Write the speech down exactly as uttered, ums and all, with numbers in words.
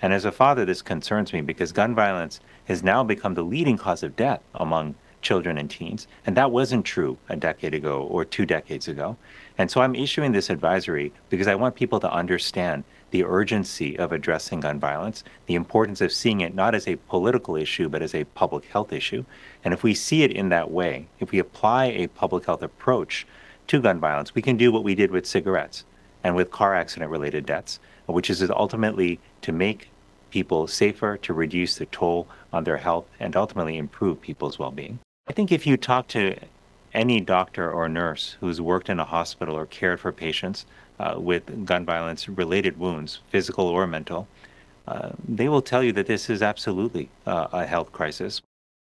And as a father, this concerns me because gun violence has now become the leading cause of death among children and teens, and that wasn't true a decade ago or two decades ago. And so I'm issuing this advisory because I want people to understand the urgency of addressing gun violence, the importance of seeing it not as a political issue, but as a public health issue. And if we see it in that way, if we apply a public health approach to gun violence, we can do what we did with cigarettes and with car accident-related deaths, which is ultimately to make people safer, to reduce the toll on their health, and ultimately improve people's well-being. I think if you talk to any doctor or nurse who's worked in a hospital or cared for patients uh, with gun violence-related wounds, physical or mental, uh, they will tell you that this is absolutely uh, a health crisis.